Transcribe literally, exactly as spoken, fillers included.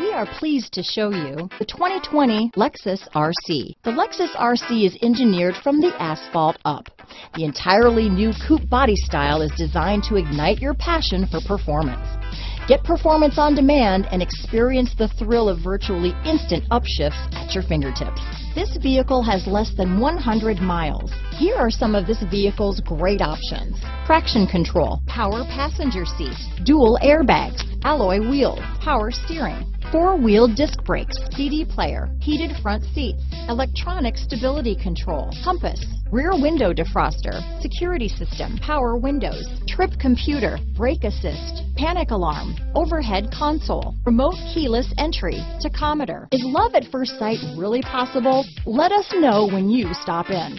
We are pleased to show you the twenty twenty Lexus R C. The Lexus R C is engineered from the asphalt up. The entirely new coupe body style is designed to ignite your passion for performance. Get performance on demand and experience the thrill of virtually instant upshifts at your fingertips. This vehicle has less than one hundred miles. Here are some of this vehicle's great options: traction control, power passenger seat, dual airbags, alloy wheels, power steering, four-wheel disc brakes, C D player, heated front seats, electronic stability control, compass, rear window defroster, security system, power windows, trip computer, brake assist, panic alarm, overhead console, remote keyless entry, tachometer. Is love at first sight really possible? Let us know when you stop in.